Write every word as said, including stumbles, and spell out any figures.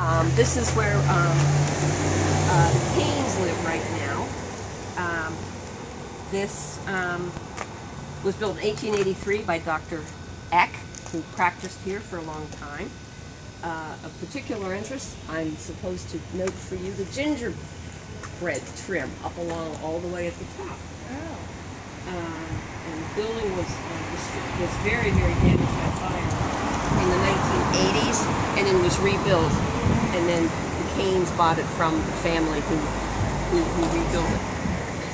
Um, this is where um, uh, the Canes live right now. Um, this um, was built in eighteen eighty-three by Doctor Eck, who practiced here for a long time. Uh, of particular interest, I'm supposed to note for you the gingerbread trim up along all the way at the top. Oh. Uh, and the building was, uh, was very, very damaged by fire in the nineteen eighties, and then was rebuilt. And then the Canes bought it from the family who, who, who rebuilt it.